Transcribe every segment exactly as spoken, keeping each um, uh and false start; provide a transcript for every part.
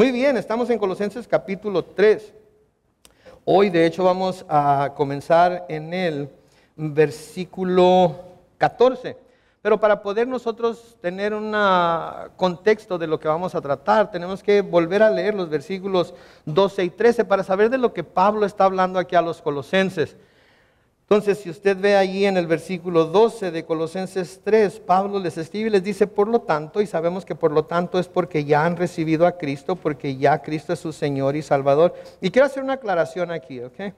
Muy bien, estamos en Colosenses capítulo tres. Hoy de hecho vamos a comenzar en el versículo catorce. Pero para poder nosotros tener un contexto de lo que vamos a tratar, tenemos que volver a leer los versículos doce y trece para saber de lo que Pablo está hablando aquí a los colosenses. Entonces, si usted ve allí en el versículo doce de Colosenses tres, Pablo les escribe y les dice, por lo tanto, y sabemos que por lo tanto es porque ya han recibido a Cristo, porque ya Cristo es su Señor y Salvador. Y quiero hacer una aclaración aquí, ¿ok?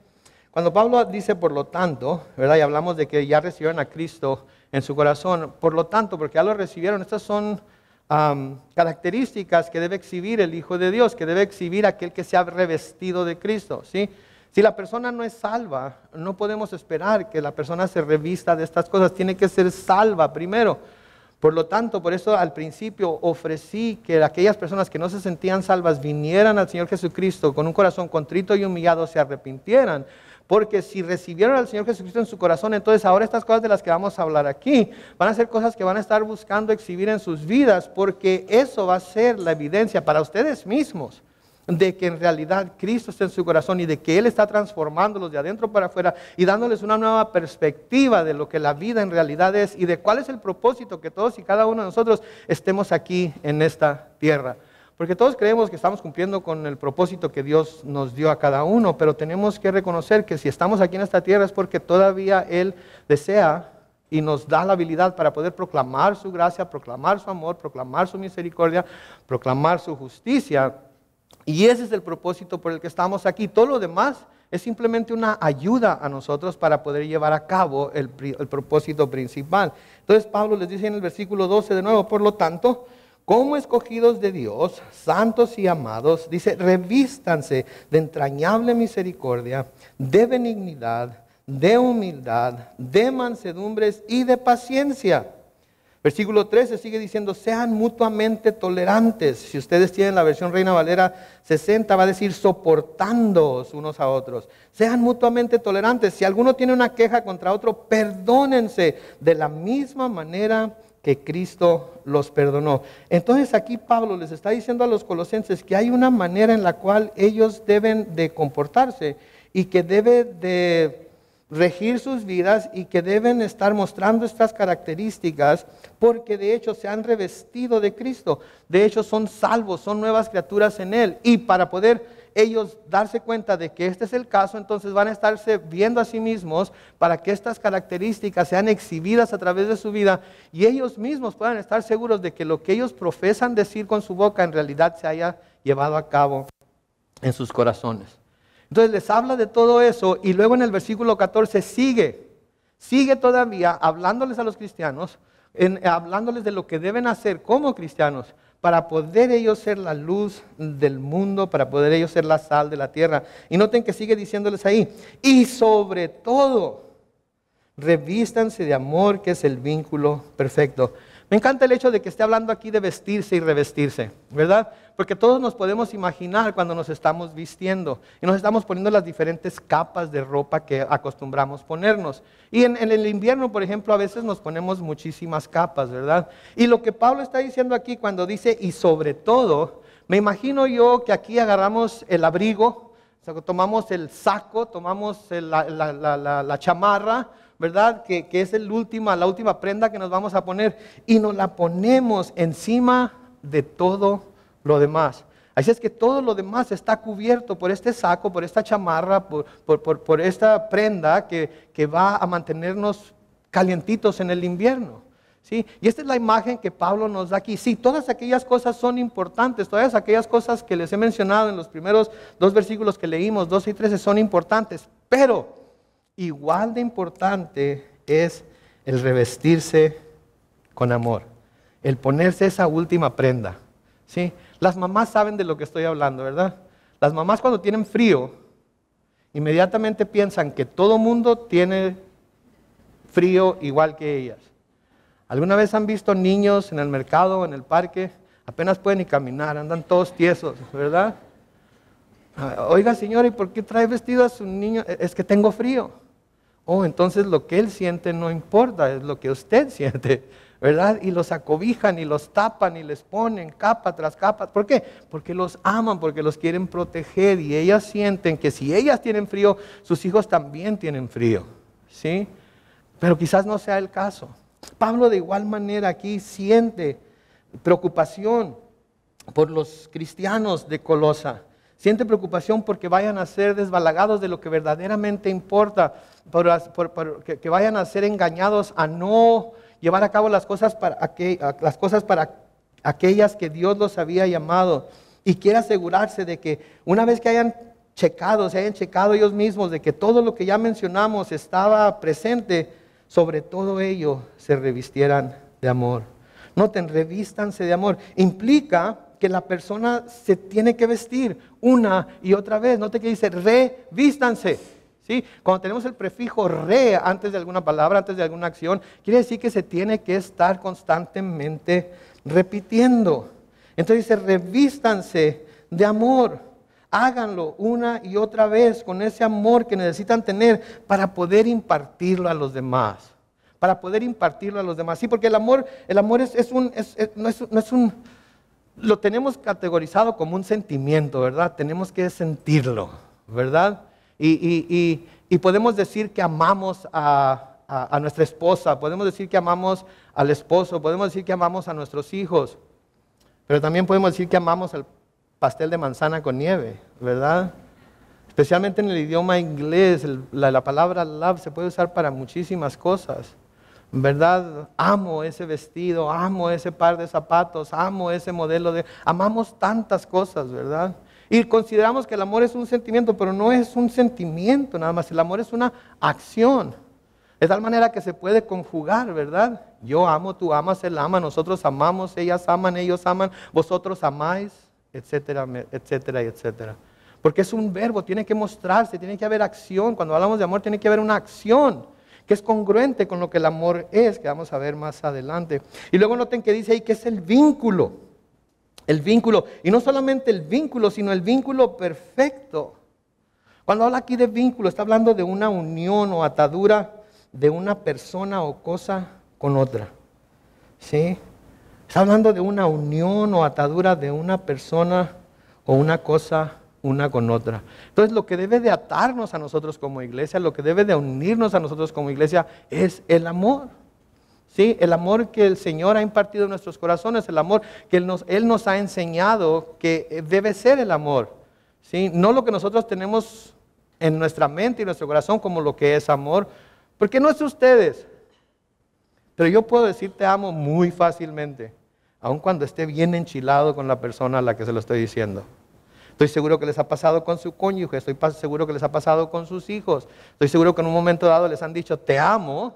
Cuando Pablo dice, por lo tanto, ¿verdad? Y hablamos de que ya recibieron a Cristo en su corazón, por lo tanto, porque ya lo recibieron, estas son um, características que debe exhibir el Hijo de Dios, que debe exhibir aquel que se ha revestido de Cristo, ¿sí? Si la persona no es salva, no podemos esperar que la persona se revista de estas cosas. Tiene que ser salva primero. Por lo tanto, por eso al principio ofrecí que aquellas personas que no se sentían salvas vinieran al Señor Jesucristo con un corazón contrito y humillado, se arrepintieran. Porque si recibieron al Señor Jesucristo en su corazón, entonces ahora estas cosas de las que vamos a hablar aquí van a ser cosas que van a estar buscando exhibir en sus vidas, porque eso va a ser la evidencia para ustedes mismos de que en realidad Cristo está en su corazón y de que Él está transformándolos de adentro para afuera y dándoles una nueva perspectiva de lo que la vida en realidad es y de cuál es el propósito que todos y cada uno de nosotros estemos aquí en esta tierra. Porque todos creemos que estamos cumpliendo con el propósito que Dios nos dio a cada uno, pero tenemos que reconocer que si estamos aquí en esta tierra es porque todavía Él desea y nos da la habilidad para poder proclamar su gracia, proclamar su amor, proclamar su misericordia, proclamar su justicia. Y ese es el propósito por el que estamos aquí. Todo lo demás es simplemente una ayuda a nosotros para poder llevar a cabo el, el propósito principal. Entonces Pablo les dice en el versículo doce de nuevo, por lo tanto, como escogidos de Dios, santos y amados, dice, revístanse de entrañable misericordia, de benignidad, de humildad, de mansedumbres y de paciencia. Versículo trece sigue diciendo, sean mutuamente tolerantes. Si ustedes tienen la versión Reina Valera sesenta, va a decir soportándoos unos a otros. Sean mutuamente tolerantes. Si alguno tiene una queja contra otro, perdónense de la misma manera que Cristo los perdonó. Entonces aquí Pablo les está diciendo a los colosenses que hay una manera en la cual ellos deben de comportarse y que debe de regir sus vidas y que deben estar mostrando estas características porque de hecho se han revestido de Cristo, de hecho son salvos, son nuevas criaturas en Él, y para poder ellos darse cuenta de que este es el caso, entonces van a estarse viendo a sí mismos para que estas características sean exhibidas a través de su vida y ellos mismos puedan estar seguros de que lo que ellos profesan decir con su boca en realidad se haya llevado a cabo en sus corazones. Entonces les habla de todo eso y luego en el versículo catorce sigue, sigue todavía hablándoles a los cristianos, en, hablándoles de lo que deben hacer como cristianos para poder ellos ser la luz del mundo, para poder ellos ser la sal de la tierra. Y noten que sigue diciéndoles ahí, y sobre todo, revístanse de amor que es el vínculo perfecto. Me encanta el hecho de que esté hablando aquí de vestirse y revestirse, ¿verdad? Porque todos nos podemos imaginar cuando nos estamos vistiendo y nos estamos poniendo las diferentes capas de ropa que acostumbramos ponernos. Y en, en el invierno, por ejemplo, a veces nos ponemos muchísimas capas, ¿verdad? Y lo que Pablo está diciendo aquí cuando dice, y sobre todo, me imagino yo que aquí agarramos el abrigo, o sea, tomamos el saco, tomamos el, la, la, la, la, la chamarra, ¿verdad? Que, que es el última, la última prenda que nos vamos a poner y nos la ponemos encima de todo lo demás. Así es que todo lo demás está cubierto por este saco, por esta chamarra, por, por, por, por esta prenda que, que va a mantenernos calientitos en el invierno, ¿sí? Y esta es la imagen que Pablo nos da aquí. Sí, todas aquellas cosas son importantes, todas aquellas cosas que les he mencionado en los primeros dos versículos que leímos, doce y trece, son importantes, pero igual de importante es el revestirse con amor, el ponerse esa última prenda, ¿sí? Las mamás saben de lo que estoy hablando, ¿verdad? Las mamás cuando tienen frío, inmediatamente piensan que todo mundo tiene frío igual que ellas. ¿Alguna vez han visto niños en el mercado, en el parque? Apenas pueden ni caminar, andan todos tiesos, ¿verdad? Oiga señora, ¿y por qué trae vestido a su niño? Es que tengo frío. Oh, entonces lo que él siente no importa, es lo que usted siente, ¿verdad? Y los acobijan y los tapan y les ponen capa tras capa. ¿Por qué? Porque los aman, porque los quieren proteger, y ellas sienten que si ellas tienen frío, sus hijos también tienen frío, ¿sí? Pero quizás no sea el caso. Pablo de igual manera aquí siente preocupación por los cristianos de Colosa. Siente preocupación porque vayan a ser desbalagados de lo que verdaderamente importa, por, por, por, que, que vayan a ser engañados a no llevar a cabo las cosas para, aquel, las cosas para aquellas que Dios los había llamado. Y quiere asegurarse de que una vez que hayan checado, se hayan checado ellos mismos, de que todo lo que ya mencionamos estaba presente, sobre todo ello se revistieran de amor. Noten, revístanse de amor. Implica que la persona se tiene que vestir una y otra vez. Note que dice revístanse, ¿sí? Cuando tenemos el prefijo re antes de alguna palabra, antes de alguna acción, quiere decir que se tiene que estar constantemente repitiendo. Entonces dice revístanse de amor, háganlo una y otra vez con ese amor que necesitan tener para poder impartirlo a los demás. Para poder impartirlo a los demás. Sí, porque el amor, el amor es, es un, es, es, no es, no es un... Lo tenemos categorizado como un sentimiento, ¿verdad? Tenemos que sentirlo, ¿verdad? Y, y, y, y podemos decir que amamos a, a, a nuestra esposa, podemos decir que amamos al esposo, podemos decir que amamos a nuestros hijos, pero también podemos decir que amamos al pastel de manzana con nieve, ¿verdad? Especialmente en el idioma inglés, el, la, la palabra love se puede usar para muchísimas cosas, ¿verdad? Amo ese vestido, amo ese par de zapatos, amo ese modelo de... Amamos tantas cosas, ¿verdad? Y consideramos que el amor es un sentimiento, pero no es un sentimiento nada más. El amor es una acción. De tal manera que se puede conjugar, ¿verdad? Yo amo, tú amas, él ama, nosotros amamos, ellas aman, ellos aman, vosotros amáis, etcétera, etcétera, etcétera. Porque es un verbo, tiene que mostrarse, tiene que haber acción. Cuando hablamos de amor tiene que haber una acción que es congruente con lo que el amor es, que vamos a ver más adelante. Y luego noten que dice ahí que es el vínculo, el vínculo, y no solamente el vínculo, sino el vínculo perfecto. Cuando habla aquí de vínculo, está hablando de una unión o atadura de una persona o cosa con otra, ¿sí? Está hablando de una unión o atadura de una persona o una cosa una con otra. Entonces lo que debe de atarnos a nosotros como iglesia, lo que debe de unirnos a nosotros como iglesia es el amor. ¿Sí? El amor que el Señor ha impartido en nuestros corazones, el amor que Él nos, Él nos ha enseñado que debe ser el amor. ¿Sí? No lo que nosotros tenemos en nuestra mente y nuestro corazón como lo que es amor, porque no es ustedes. Pero yo puedo decir te amo muy fácilmente, aun cuando esté bien enchilado con la persona a la que se lo estoy diciendo. Estoy seguro que les ha pasado con su cónyuge, estoy seguro que les ha pasado con sus hijos, estoy seguro que en un momento dado les han dicho, te amo.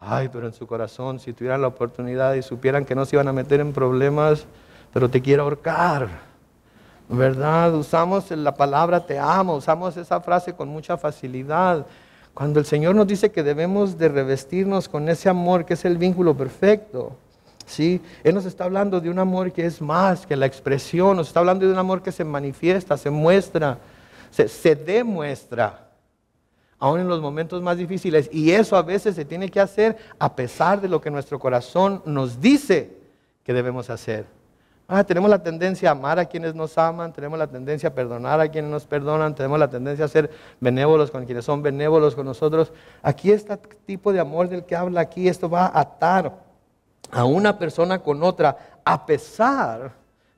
Ay, pero en su corazón, si tuvieran la oportunidad y supieran que no se iban a meter en problemas, pero te quiero ahorcar, ¿verdad? Usamos la palabra te amo, usamos esa frase con mucha facilidad. Cuando el Señor nos dice que debemos de revestirnos con ese amor que es el vínculo perfecto, ¿sí? Él nos está hablando de un amor que es más que la expresión, nos está hablando de un amor que se manifiesta, se muestra, se, se demuestra, aún en los momentos más difíciles. Y eso a veces se tiene que hacer a pesar de lo que nuestro corazón nos dice que debemos hacer. Ah, tenemos la tendencia a amar a quienes nos aman, tenemos la tendencia a perdonar a quienes nos perdonan, tenemos la tendencia a ser benévolos con quienes son benévolos con nosotros. Aquí este tipo de amor del que habla aquí, esto va a atar a una persona con otra, a pesar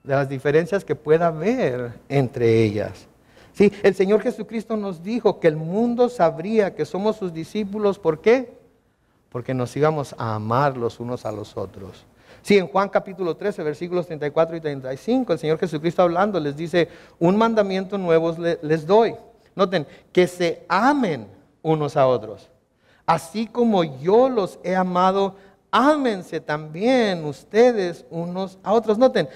de las diferencias que pueda haber entre ellas. ¿Sí? El Señor Jesucristo nos dijo que el mundo sabría que somos sus discípulos. ¿Por qué? Porque nos íbamos a amar los unos a los otros. Sí, en Juan capítulo trece, versículos treinta y cuatro y treinta y cinco, el Señor Jesucristo hablando les dice, un mandamiento nuevo les doy. Noten, que se amen unos a otros. Así como yo los he amado, ámense también ustedes unos a otros. Noten,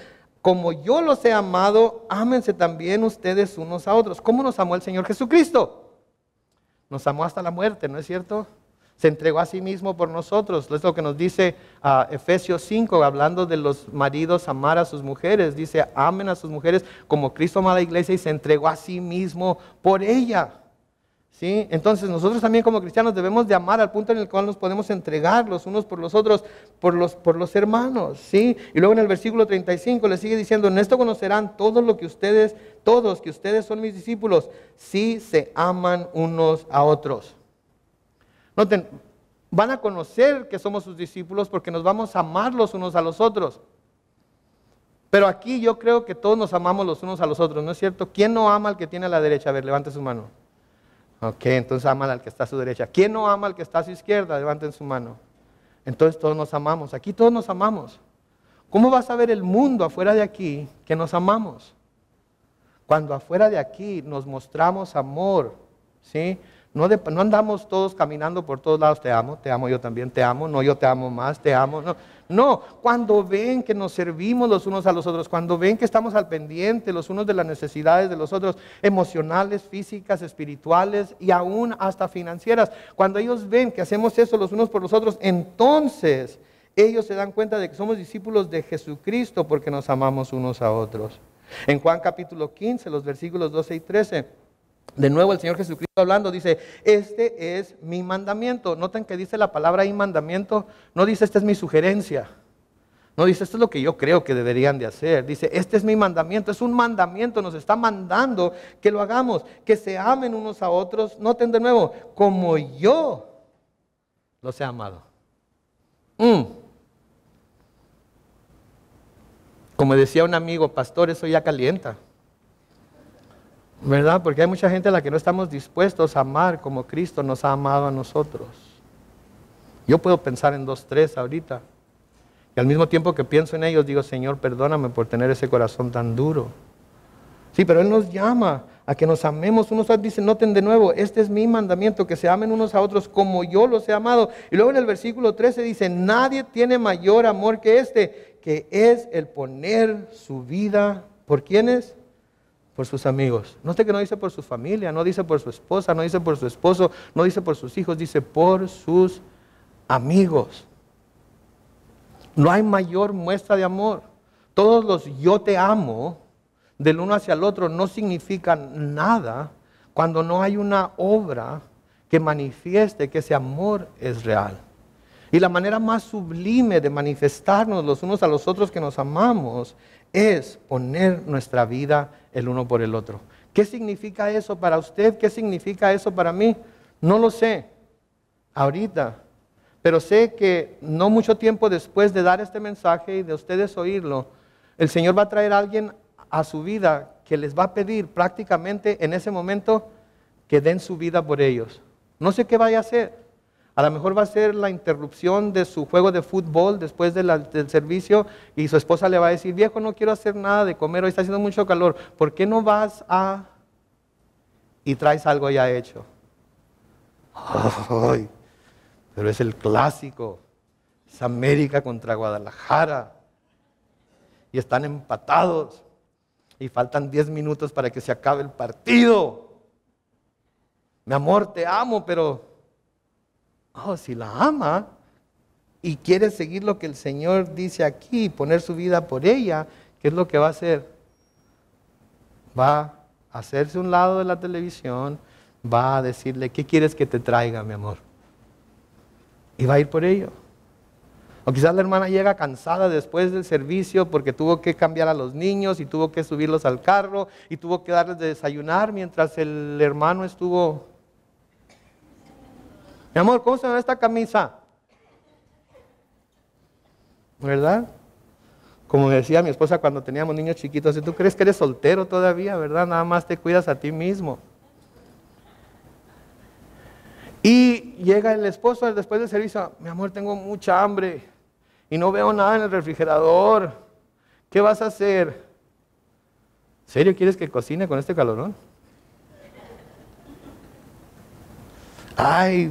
como yo los he amado, ámense también ustedes unos a otros. ¿Cómo nos amó el Señor Jesucristo? Nos amó hasta la muerte, ¿no es cierto? Se entregó a sí mismo por nosotros. Es lo que nos dice uh, Efesios cinco, hablando de los maridos amar a sus mujeres. Dice, amen a sus mujeres como Cristo amó a la iglesia y se entregó a sí mismo por ella. ¿Sí? Entonces nosotros también como cristianos debemos de amar al punto en el cual nos podemos entregar los unos por los otros, por los, por los hermanos. ¿Sí? Y luego en el versículo treinta y cinco le sigue diciendo, en esto conocerán todos lo que ustedes, todos que ustedes son mis discípulos, si se aman unos a otros. Noten, van a conocer que somos sus discípulos porque nos vamos a amar los unos a los otros. Pero aquí yo creo que todos nos amamos los unos a los otros, ¿no es cierto? ¿Quién no ama al que tiene a la derecha? A ver, levante su mano. Ok, entonces aman al que está a su derecha. ¿Quién no ama al que está a su izquierda? Levanten su mano. Entonces todos nos amamos. Aquí todos nos amamos. ¿Cómo vas a ver el mundo afuera de aquí que nos amamos? Cuando afuera de aquí nos mostramos amor, ¿sí? No, de, no andamos todos caminando por todos lados, te amo, te amo yo también, te amo, no yo te amo más, te amo, no. No, cuando ven que nos servimos los unos a los otros, cuando ven que estamos al pendiente los unos de las necesidades de los otros, emocionales, físicas, espirituales y aún hasta financieras, cuando ellos ven que hacemos eso los unos por los otros, entonces ellos se dan cuenta de que somos discípulos de Jesucristo porque nos amamos unos a otros. En Juan capítulo quince, los versículos doce y trece... De nuevo el Señor Jesucristo hablando dice, este es mi mandamiento. Noten que dice la palabra ahí mandamiento, no dice esta es mi sugerencia, no dice esto es lo que yo creo que deberían de hacer, dice este es mi mandamiento, es un mandamiento, nos está mandando que lo hagamos, que se amen unos a otros. Noten de nuevo, como yo los he amado. Mm. Como decía un amigo, pastor, eso ya calienta. ¿Verdad? Porque hay mucha gente a la que no estamos dispuestos a amar como Cristo nos ha amado a nosotros. Yo puedo pensar en dos, tres ahorita. Y al mismo tiempo que pienso en ellos, digo, Señor, perdóname por tener ese corazón tan duro. Sí, pero Él nos llama a que nos amemos unos a otros. Dice, noten de nuevo, este es mi mandamiento, que se amen unos a otros como yo los he amado. Y luego en el versículo trece dice, nadie tiene mayor amor que este, que es el poner su vida, ¿por quiénes? Por sus amigos. Note que no dice por su familia, no dice por su esposa, no dice por su esposo, no dice por sus hijos, dice por sus amigos. No hay mayor muestra de amor. Todos los yo te amo del uno hacia el otro no significan nada cuando no hay una obra que manifieste que ese amor es real. Y la manera más sublime de manifestarnos los unos a los otros que nos amamos es poner nuestra vida el uno por el otro. ¿Qué significa eso para usted? ¿Qué significa eso para mí? No lo sé ahorita, pero sé que no mucho tiempo después de dar este mensaje y de ustedes oírlo, el Señor va a traer a alguien a su vida que les va a pedir prácticamente en ese momento que den su vida por ellos. No sé qué vaya a hacer. A lo mejor va a ser la interrupción de su juego de fútbol después de la, del servicio y su esposa le va a decir, viejo, no quiero hacer nada de comer, hoy está haciendo mucho calor, ¿por qué no vas a...? Y traes algo ya hecho. ¡Ay! Pero es el clásico, es América contra Guadalajara y están empatados y faltan diez minutos para que se acabe el partido. Mi amor, te amo, pero... Oh, si la ama y quiere seguir lo que el Señor dice aquí, poner su vida por ella, ¿qué es lo que va a hacer? Va a hacerse un lado de la televisión, va a decirle, ¿qué quieres que te traiga, mi amor? Y va a ir por ello. O quizás la hermana llega cansada después del servicio porque tuvo que cambiar a los niños y tuvo que subirlos al carro y tuvo que darles de desayunar mientras el hermano estuvo... Mi amor, ¿cómo se me ve esta camisa? ¿Verdad? Como me decía mi esposa cuando teníamos niños chiquitos, ¿tú crees que eres soltero todavía, verdad? Nada más te cuidas a ti mismo. Y llega el esposo después del servicio, mi amor, tengo mucha hambre y no veo nada en el refrigerador. ¿Qué vas a hacer? ¿En serio quieres que cocine con este calorón? Ay,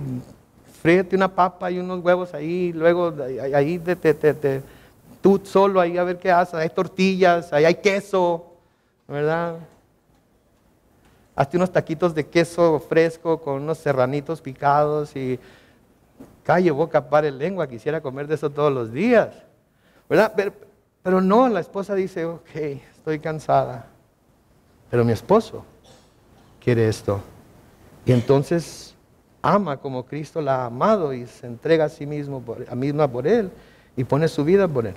fríete una papa y unos huevos ahí, luego ahí te, te, te, te, tú solo ahí a ver qué haces, hay tortillas, ahí hay queso, ¿verdad? Hazte unos taquitos de queso fresco con unos serranitos picados y calle, boca, pare lengua, quisiera comer de eso todos los días, ¿verdad? Pero, pero no, la esposa dice, ok, estoy cansada, pero mi esposo quiere esto. Y entonces ama como Cristo la ha amado y se entrega a sí mismo por, a misma por Él y pone su vida por Él.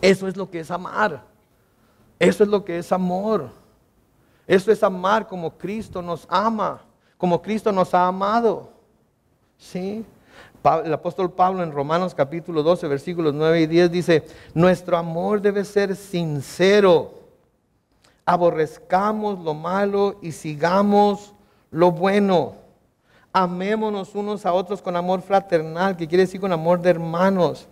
Eso es lo que es amar. Eso es lo que es amor. Eso es amar como Cristo nos ama, como Cristo nos ha amado. ¿Sí? El apóstol Pablo en Romanos capítulo doce, versículos nueve y diez dice, nuestro amor debe ser sincero. Aborrezcamos lo malo y sigamos lo bueno. Amémonos unos a otros con amor fraternal, que quiere decir con amor de hermanos.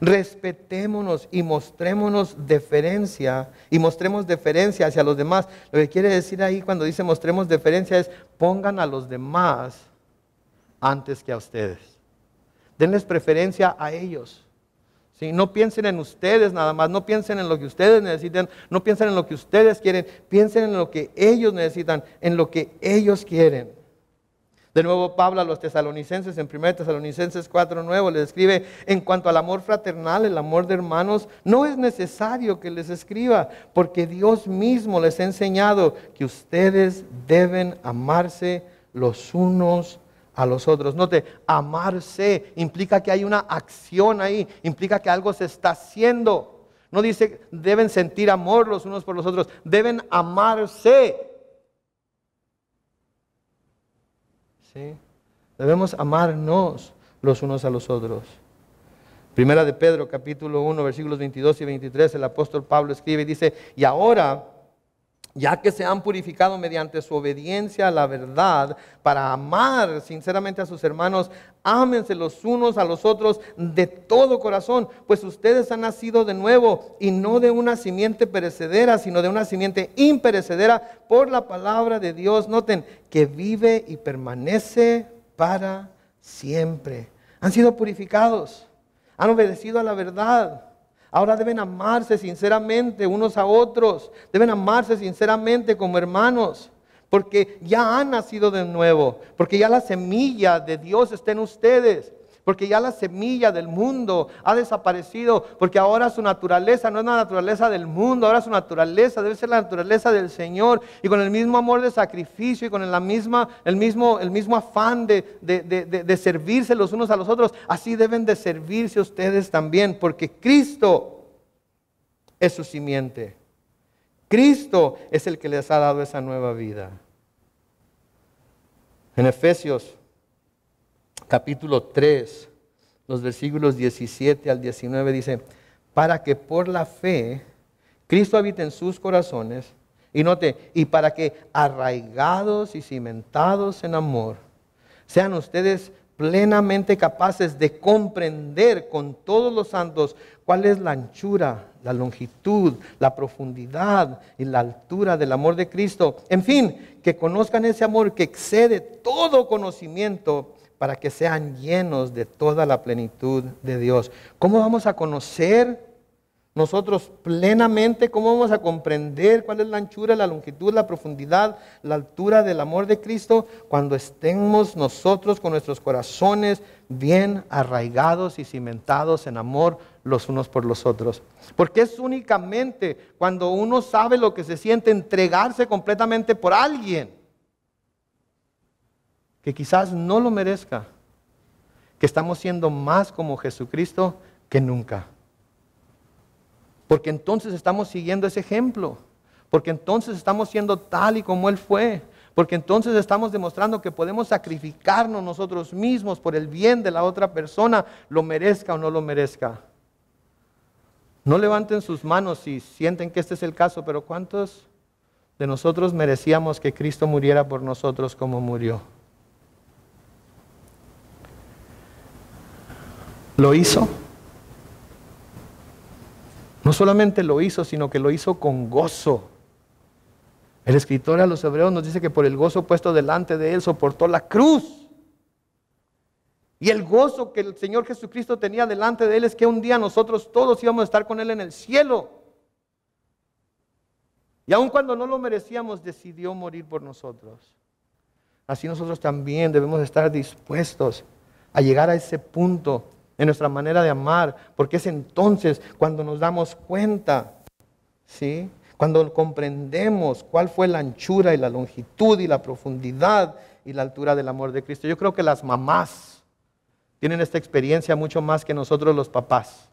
Respetémonos y mostrémonos deferencia, y mostremos deferencia hacia los demás. Lo que quiere decir ahí cuando dice mostremos deferencia es pongan a los demás antes que a ustedes. Denles preferencia a ellos. ¿Sí? No piensen en ustedes nada más, no piensen en lo que ustedes necesitan, no piensen en lo que ustedes quieren, piensen en lo que ellos necesitan, en lo que ellos quieren. De nuevo Pablo a los tesalonicenses, en Primera de Tesalonicenses cuatro nueve, les escribe, en cuanto al amor fraternal, el amor de hermanos, no es necesario que les escriba, porque Dios mismo les ha enseñado que ustedes deben amarse los unos a los otros. Note, amarse implica que hay una acción ahí, implica que algo se está haciendo. No dice, deben sentir amor los unos por los otros, deben amarse. ¿Sí? Debemos amarnos los unos a los otros. Primera de Pedro capítulo uno versículos veintidós y veintitrés, el apóstol Pablo escribe y dice, y ahora, ya que se han purificado mediante su obediencia a la verdad, para amar sinceramente a sus hermanos, ámense los unos a los otros de todo corazón, pues ustedes han nacido de nuevo, y no de una simiente perecedera, sino de una simiente imperecedera, por la palabra de Dios, noten, que vive y permanece para siempre. Han sido purificados, han obedecido a la verdad. Ahora deben amarse sinceramente unos a otros, deben amarse sinceramente como hermanos, porque ya han nacido de nuevo, porque ya la semilla de Dios está en ustedes, porque ya la semilla del mundo ha desaparecido, porque ahora su naturaleza no es la naturaleza del mundo, ahora su naturaleza debe ser la naturaleza del Señor, y con el mismo amor de sacrificio y con la misma, el, mismo, el mismo afán de, de, de, de, de servirse los unos a los otros, así deben de servirse ustedes también, porque Cristo es su simiente, Cristo es el que les ha dado esa nueva vida. En Efesios capítulo tres, los versículos diecisiete al diecinueve dice, para que por la fe Cristo habite en sus corazones, y note, y para que arraigados y cimentados en amor, sean ustedes plenamente capaces de comprender con todos los santos cuál es la anchura, la longitud, la profundidad y la altura del amor de Cristo. En fin, que conozcan ese amor que excede todo conocimiento, para que sean llenos de toda la plenitud de Dios. ¿Cómo vamos a conocer nosotros plenamente? ¿Cómo vamos a comprender cuál es la anchura, la longitud, la profundidad, la altura del amor de Cristo? Cuando estemos nosotros con nuestros corazones bien arraigados y cimentados en amor los unos por los otros. Porque es únicamente cuando uno sabe lo que se siente entregarse completamente por alguien que quizás no lo merezca, que estamos siendo más como Jesucristo que nunca. Porque entonces estamos siguiendo ese ejemplo, porque entonces estamos siendo tal y como Él fue, porque entonces estamos demostrando que podemos sacrificarnos nosotros mismos por el bien de la otra persona, lo merezca o no lo merezca. No levanten sus manos si sienten que este es el caso, pero ¿cuántos de nosotros merecíamos que Cristo muriera por nosotros como murió? Lo hizo. No solamente lo hizo, sino que lo hizo con gozo. El escritor a los Hebreos nos dice que por el gozo puesto delante de él soportó la cruz. Y el gozo que el Señor Jesucristo tenía delante de él es que un día nosotros todos íbamos a estar con él en el cielo. Y aun cuando no lo merecíamos, decidió morir por nosotros. Así nosotros también debemos estar dispuestos a llegar a ese punto en nuestra manera de amar, porque es entonces cuando nos damos cuenta, ¿sí? Cuando comprendemos cuál fue la anchura y la longitud y la profundidad y la altura del amor de Cristo. Yo creo que las mamás tienen esta experiencia mucho más que nosotros los papás.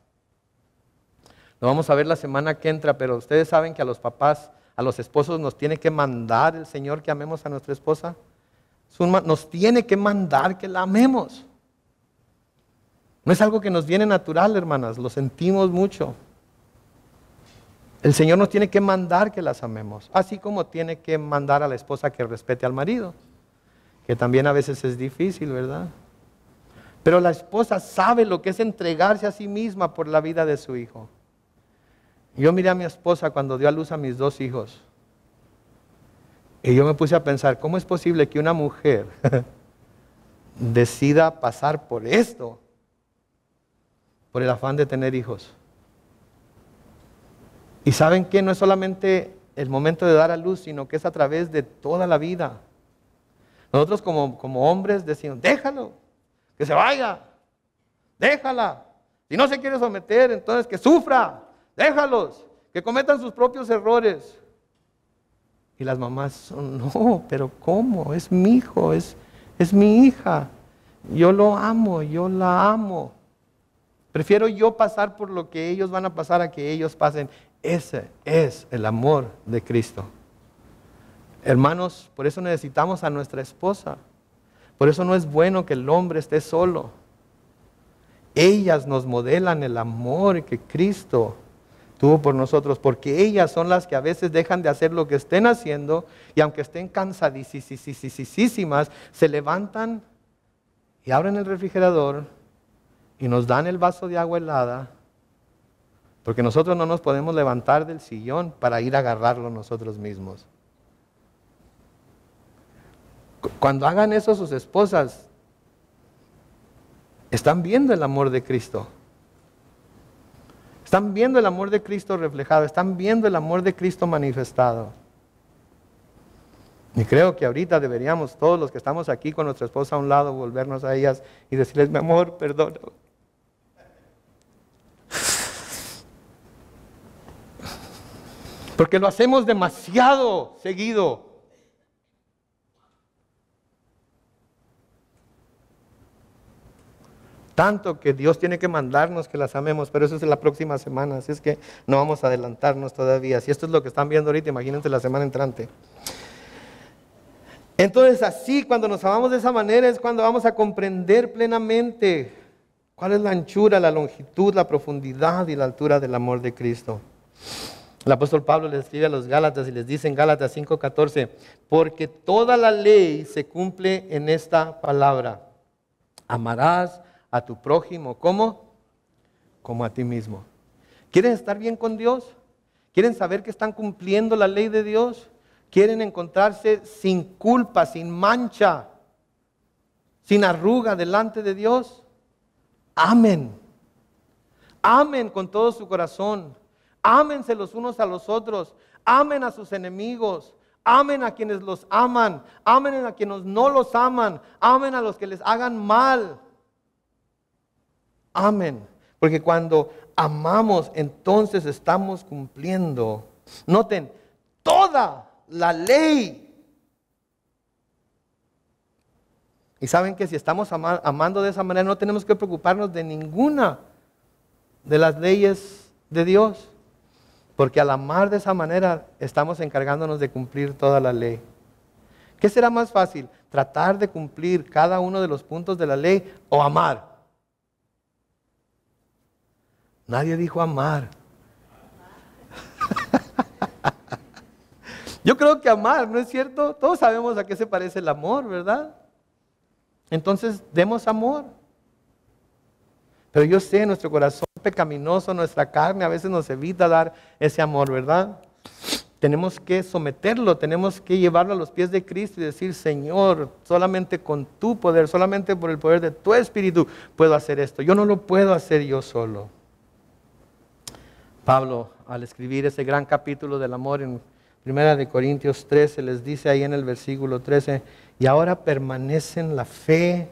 Lo vamos a ver la semana que entra, pero ustedes saben que a los papás, a los esposos nos tiene que mandar el Señor que amemos a nuestra esposa. Nos tiene que mandar que la amemos. No es algo que nos viene natural, hermanas, lo sentimos mucho. El Señor nos tiene que mandar que las amemos, así como tiene que mandar a la esposa que respete al marido, que también a veces es difícil, ¿verdad? Pero la esposa sabe lo que es entregarse a sí misma por la vida de su hijo. Yo miré a mi esposa cuando dio a luz a mis dos hijos, y yo me puse a pensar, ¿cómo es posible que una mujer decida pasar por esto? Por el afán de tener hijos. Y saben que no es solamente el momento de dar a luz, sino que es a través de toda la vida. Nosotros como, como hombres decimos, déjalo, que se vaya, déjala. Si no se quiere someter, entonces que sufra, déjalos, que cometan sus propios errores. Y las mamás son, no, pero ¿cómo? Es mi hijo, es, es mi hija. Yo lo amo, yo la amo. Prefiero yo pasar por lo que ellos van a pasar a que ellos pasen. Ese es el amor de Cristo. Hermanos, por eso necesitamos a nuestra esposa. Por eso no es bueno que el hombre esté solo. Ellas nos modelan el amor que Cristo tuvo por nosotros, porque ellas son las que a veces dejan de hacer lo que estén haciendo, y aunque estén cansadísimas, se levantan y abren el refrigerador y nos dan el vaso de agua helada, porque nosotros no nos podemos levantar del sillón para ir a agarrarlo nosotros mismos. Cuando hagan eso sus esposas, están viendo el amor de Cristo. Están viendo el amor de Cristo reflejado, están viendo el amor de Cristo manifestado. Y creo que ahorita deberíamos, todos los que estamos aquí con nuestra esposa a un lado, volvernos a ellas y decirles, mi amor, perdona. Porque lo hacemos demasiado seguido. Tanto que Dios tiene que mandarnos que las amemos, pero eso es la próxima semana, así es que no vamos a adelantarnos todavía. Si esto es lo que están viendo ahorita, imagínense la semana entrante. Entonces así, cuando nos amamos de esa manera, es cuando vamos a comprender plenamente cuál es la anchura, la longitud, la profundidad y la altura del amor de Cristo. El apóstol Pablo les escribe a los Gálatas y les dice en Gálatas cinco catorce, porque toda la ley se cumple en esta palabra, amarás a tu prójimo, ¿cómo? Como a ti mismo. ¿Quieren estar bien con Dios? ¿Quieren saber que están cumpliendo la ley de Dios? ¿Quieren encontrarse sin culpa, sin mancha, sin arruga delante de Dios? Amen. Amen con todo su corazón. Ámense los unos a los otros. Amen a sus enemigos. Amen a quienes los aman. Amen a quienes no los aman. Amen a los que les hagan mal. Amén, porque cuando amamos, entonces estamos cumpliendo, noten, toda la ley. Y saben que si estamos ama- amando de esa manera, no tenemos que preocuparnos de ninguna de las leyes de Dios, porque al amar de esa manera, estamos encargándonos de cumplir toda la ley. ¿Qué será más fácil? ¿Tratar de cumplir cada uno de los puntos de la ley o amar? Nadie dijo amar. Yo creo que amar, ¿no es cierto? Todos sabemos a qué se parece el amor, ¿verdad? Entonces, demos amor. Pero yo sé, nuestro corazón pecaminoso, nuestra carne, a veces nos evita dar ese amor, ¿verdad? Tenemos que someterlo, tenemos que llevarlo a los pies de Cristo y decir, Señor, solamente con tu poder, solamente por el poder de tu Espíritu puedo hacer esto. Yo no lo puedo hacer yo solo. Pablo, al escribir ese gran capítulo del amor en Primera de Corintios trece, les dice ahí en el versículo trece, y ahora permanecen la fe,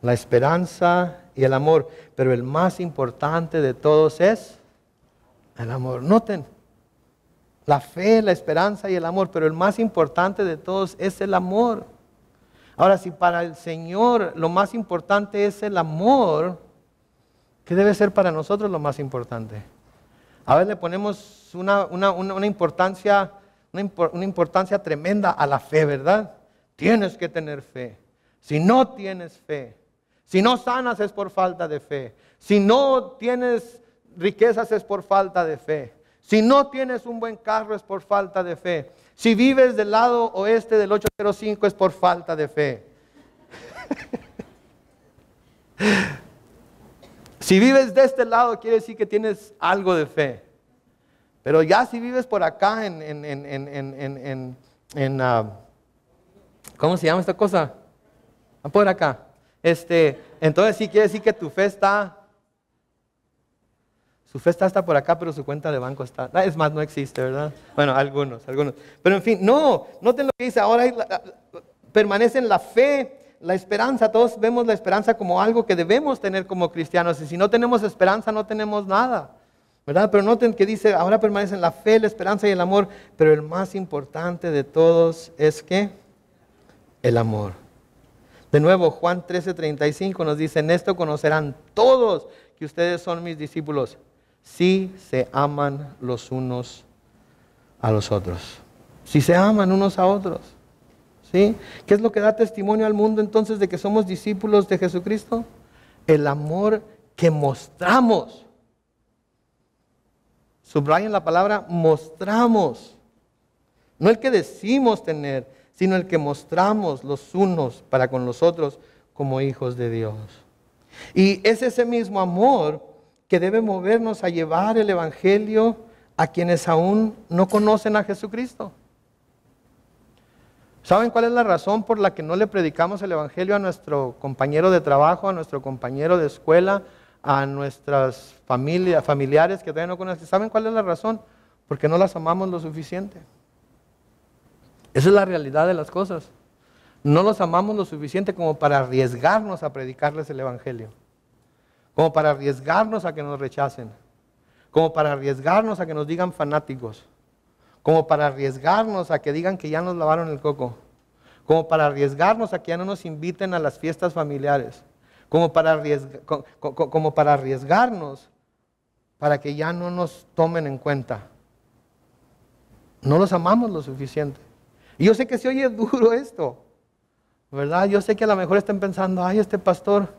la esperanza y el amor, pero el más importante de todos es el amor. Noten, la fe, la esperanza y el amor, pero el más importante de todos es el amor. Ahora, si para el Señor lo más importante es el amor, ¿qué debe ser para nosotros lo más importante? A veces le ponemos una, una, una, una, importancia, una, una importancia tremenda a la fe, ¿verdad? Tienes que tener fe. Si no tienes fe, si no sanas es por falta de fe, si no tienes riquezas es por falta de fe, si no tienes un buen carro es por falta de fe, si vives del lado oeste del ocho cero cinco es por falta de fe. Si vives de este lado quiere decir que tienes algo de fe. Pero ya si vives por acá en, en, en, en, en, en, en uh, ¿cómo se llama esta cosa? Por acá. Este, entonces sí quiere decir que tu fe está... Su fe está hasta por acá, pero su cuenta de banco está... Es más, no existe, ¿verdad? Bueno, algunos, algunos. Pero en fin, no, noten lo que dice. Ahora hay la, la, permanecen la fe, la esperanza. Todos vemos la esperanza como algo que debemos tener como cristianos. Y si no tenemos esperanza, no tenemos nada, ¿verdad? Pero noten que dice, ahora permanecen la fe, la esperanza y el amor. Pero el más importante de todos es que el amor. De nuevo, Juan trece treinta y cinco nos dice, en esto conocerán todos que ustedes son mis discípulos, si se aman los unos a los otros. Si se aman unos a otros. ¿Sí? ¿Qué es lo que da testimonio al mundo entonces de que somos discípulos de Jesucristo? El amor que mostramos. Subrayen la palabra mostramos. No el que decimos tener, sino el que mostramos los unos para con los otros como hijos de Dios. Y es ese mismo amor que debe movernos a llevar el Evangelio a quienes aún no conocen a Jesucristo. ¿Saben cuál es la razón por la que no le predicamos el Evangelio a nuestro compañero de trabajo, a nuestro compañero de escuela, a nuestras familias, familiares que todavía no conocen? ¿Saben cuál es la razón? Porque no las amamos lo suficiente. Esa es la realidad de las cosas. No los amamos lo suficiente como para arriesgarnos a predicarles el Evangelio. Como para arriesgarnos a que nos rechacen, como para arriesgarnos a que nos digan fanáticos, como para arriesgarnos a que digan que ya nos lavaron el coco, como para arriesgarnos a que ya no nos inviten a las fiestas familiares, como para, arriesg- co- co- como para arriesgarnos para que ya no nos tomen en cuenta. No los amamos lo suficiente. Y yo sé que se oye duro esto, ¿verdad? Yo sé que a lo mejor están pensando, ay, este pastor...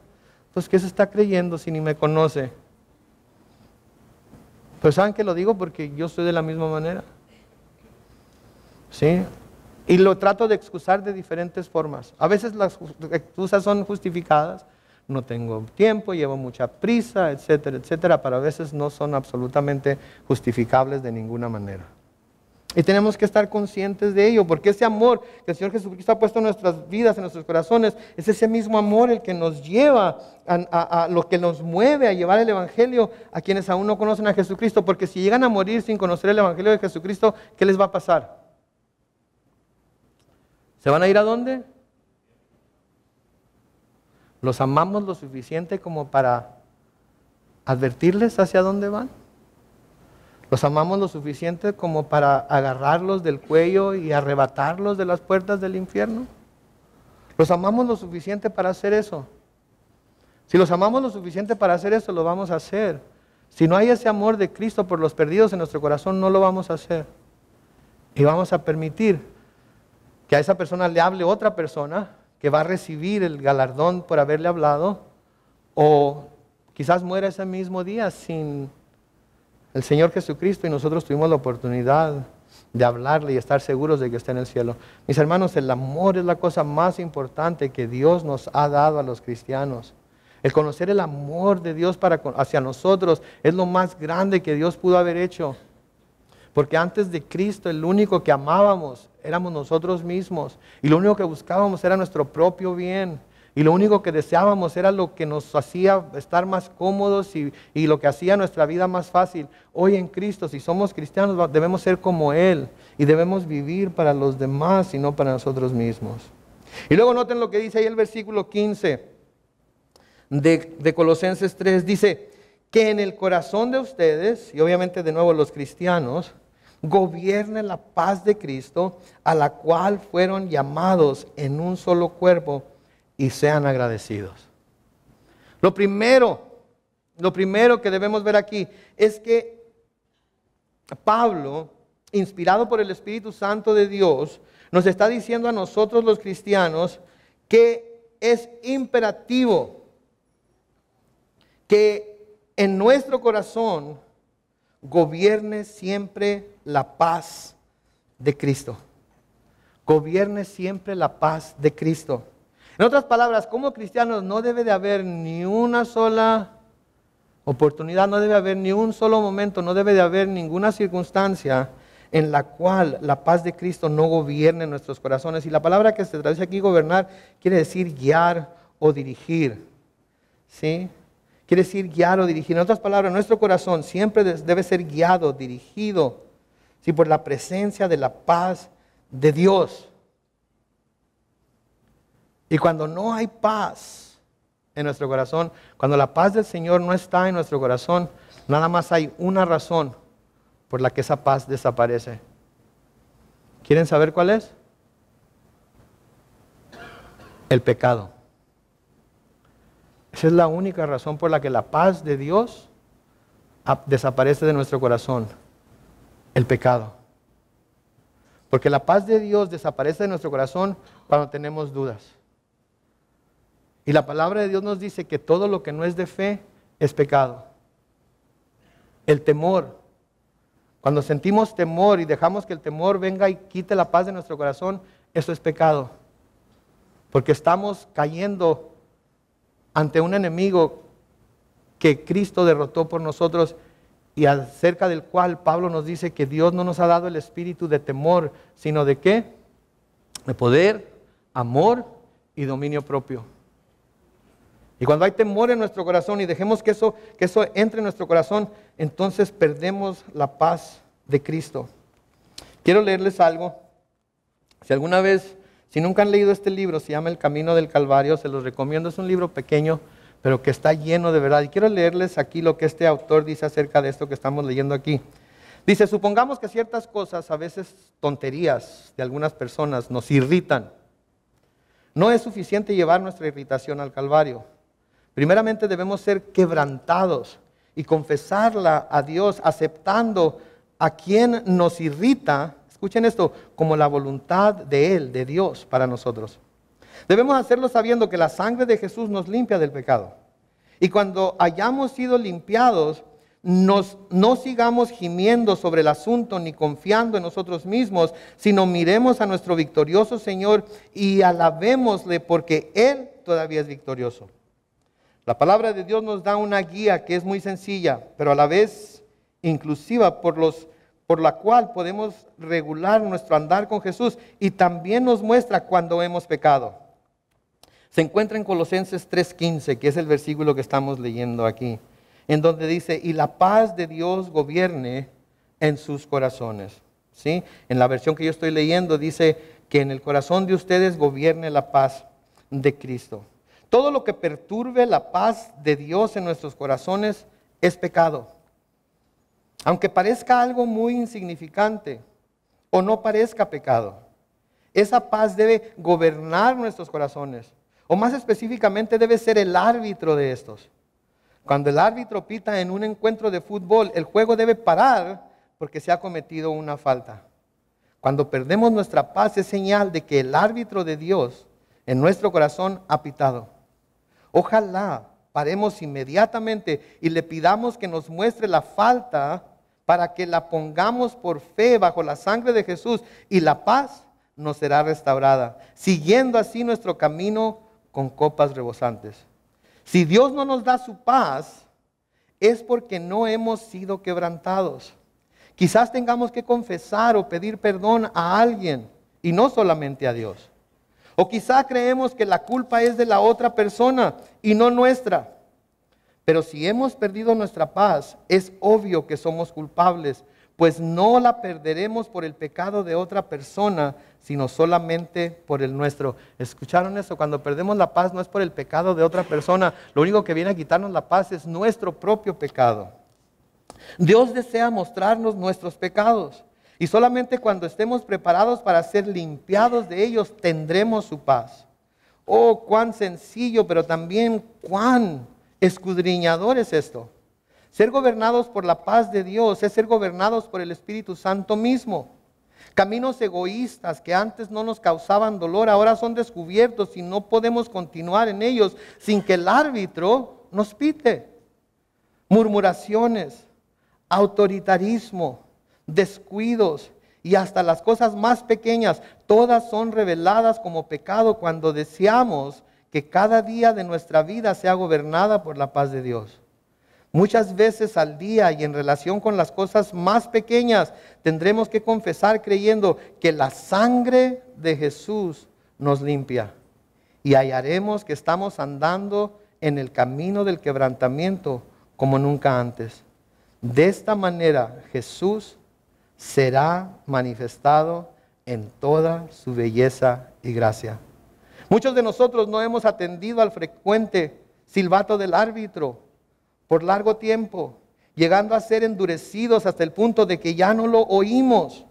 Pues, ¿qué se está creyendo si ni me conoce? Pero ¿saben que lo digo? Porque yo soy de la misma manera. ¿Sí? Y lo trato de excusar de diferentes formas. A veces las excusas son justificadas. No tengo tiempo, llevo mucha prisa, etcétera, etcétera. Pero a veces no son absolutamente justificables de ninguna manera. Y tenemos que estar conscientes de ello, porque ese amor que el Señor Jesucristo ha puesto en nuestras vidas, en nuestros corazones, es ese mismo amor el que nos lleva, a, a, a lo que nos mueve a llevar el Evangelio a quienes aún no conocen a Jesucristo. Porque si llegan a morir sin conocer el Evangelio de Jesucristo, ¿qué les va a pasar? ¿Se van a ir a dónde? ¿Los amamos lo suficiente como para advertirles hacia dónde van? Los amamos lo suficiente como para agarrarlos del cuello y arrebatarlos de las puertas del infierno. Los amamos lo suficiente para hacer eso. Si los amamos lo suficiente para hacer eso, lo vamos a hacer. Si no hay ese amor de Cristo por los perdidos en nuestro corazón, no lo vamos a hacer. Y vamos a permitir que a esa persona le hable otra persona que va a recibir el galardón por haberle hablado, o quizás muera ese mismo día sin... El Señor Jesucristo, y nosotros tuvimos la oportunidad de hablarle y estar seguros de que está en el cielo. Mis hermanos, el amor es la cosa más importante que Dios nos ha dado a los cristianos. El conocer el amor de Dios para, hacia nosotros es lo más grande que Dios pudo haber hecho. Porque antes de Cristo, el único que amábamos éramos nosotros mismos. Y lo único que buscábamos era nuestro propio bien. Y lo único que deseábamos era lo que nos hacía estar más cómodos y, y lo que hacía nuestra vida más fácil. Hoy en Cristo, si somos cristianos, debemos ser como Él. Y debemos vivir para los demás y no para nosotros mismos. Y luego noten lo que dice ahí el versículo quince de, de Colosenses tres. Dice que en el corazón de ustedes, y obviamente de nuevo los cristianos, gobierne la paz de Cristo, a la cual fueron llamados en un solo cuerpo, y sean agradecidos. Lo primero, lo primero que debemos ver aquí es que Pablo, inspirado por el Espíritu Santo de Dios, nos está diciendo a nosotros los cristianos que es imperativo que en nuestro corazón gobierne siempre la paz de Cristo. Gobierne siempre la paz de Cristo. En otras palabras, como cristianos no debe de haber ni una sola oportunidad, no debe haber ni un solo momento, no debe de haber ninguna circunstancia en la cual la paz de Cristo no gobierne nuestros corazones. Y la palabra que se traduce aquí, gobernar, quiere decir guiar o dirigir. ¿Sí? Quiere decir guiar o dirigir. En otras palabras, nuestro corazón siempre debe ser guiado, dirigido, ¿sí?, por la presencia de la paz de Dios. Y cuando no hay paz en nuestro corazón, cuando la paz del Señor no está en nuestro corazón, nada más hay una razón por la que esa paz desaparece. ¿Quieren saber cuál es? El pecado. Esa es la única razón por la que la paz de Dios desaparece de nuestro corazón. El pecado. Porque la paz de Dios desaparece de nuestro corazón cuando tenemos dudas. Y la palabra de Dios nos dice que todo lo que no es de fe es pecado. El temor. Cuando sentimos temor y dejamos que el temor venga y quite la paz de nuestro corazón, eso es pecado. Porque estamos cayendo ante un enemigo que Cristo derrotó por nosotros y acerca del cual Pablo nos dice que Dios no nos ha dado el espíritu de temor, sino de ¿qué? De poder, amor y dominio propio. Y cuando hay temor en nuestro corazón y dejemos que eso, que eso entre en nuestro corazón, entonces perdemos la paz de Cristo. Quiero leerles algo. Si alguna vez, si nunca han leído este libro, se llama El Camino del Calvario, se los recomiendo. Es un libro pequeño, pero que está lleno de verdad. Y quiero leerles aquí lo que este autor dice acerca de esto que estamos leyendo aquí. Dice, supongamos que ciertas cosas, a veces tonterías de algunas personas, nos irritan. No es suficiente llevar nuestra irritación al Calvario. Primeramente debemos ser quebrantados y confesarla a Dios, aceptando a quien nos irrita, escuchen esto, como la voluntad de Él, de Dios para nosotros. Debemos hacerlo sabiendo que la sangre de Jesús nos limpia del pecado. Y cuando hayamos sido limpiados, nos, no sigamos gimiendo sobre el asunto ni confiando en nosotros mismos, sino miremos a nuestro victorioso Señor y alabémosle porque Él todavía es victorioso. La palabra de Dios nos da una guía que es muy sencilla, pero a la vez inclusiva, por, los, por la cual podemos regular nuestro andar con Jesús y también nos muestra cuando hemos pecado. Se encuentra en Colosenses tres quince, que es el versículo que estamos leyendo aquí, en donde dice, y la paz de Dios gobierne en sus corazones. ¿Sí? En la versión que yo estoy leyendo dice que en el corazón de ustedes gobierne la paz de Cristo. Todo lo que perturbe la paz de Dios en nuestros corazones es pecado. Aunque parezca algo muy insignificante o no parezca pecado, esa paz debe gobernar nuestros corazones. O más específicamente debe ser el árbitro de estos. Cuando el árbitro pita en un encuentro de fútbol, el juego debe parar porque se ha cometido una falta. Cuando perdemos nuestra paz es señal de que el árbitro de Dios en nuestro corazón ha pitado. Ojalá paremos inmediatamente y le pidamos que nos muestre la falta para que la pongamos por fe bajo la sangre de Jesús y la paz nos será restaurada, siguiendo así nuestro camino con copas rebosantes. Si Dios no nos da su paz, es porque no hemos sido quebrantados. Quizás tengamos que confesar o pedir perdón a alguien y no solamente a Dios. O quizá creemos que la culpa es de la otra persona y no nuestra. Pero si hemos perdido nuestra paz, es obvio que somos culpables, pues no la perderemos por el pecado de otra persona, sino solamente por el nuestro. ¿Escucharon eso? Cuando perdemos la paz no es por el pecado de otra persona. Lo único que viene a quitarnos la paz es nuestro propio pecado. Dios desea mostrarnos nuestros pecados. Y solamente cuando estemos preparados para ser limpiados de ellos, tendremos su paz. Oh, cuán sencillo, pero también cuán escudriñador es esto. Ser gobernados por la paz de Dios es ser gobernados por el Espíritu Santo mismo. Caminos egoístas que antes no nos causaban dolor, ahora son descubiertos y no podemos continuar en ellos sin que el árbitro nos pite. Murmuraciones, autoritarismo, descuidos y hasta las cosas más pequeñas, todas son reveladas como pecado cuando deseamos que cada día de nuestra vida sea gobernada por la paz de Dios. Muchas veces al día y en relación con las cosas más pequeñas, tendremos que confesar creyendo que la sangre de Jesús nos limpia. Y hallaremos que estamos andando en el camino del quebrantamiento como nunca antes. De esta manera Jesús será manifestado en toda su belleza y gracia. Muchos de nosotros no hemos atendido al frecuente silbato del árbitro por largo tiempo, llegando a ser endurecidos hasta el punto de que ya no lo oímos.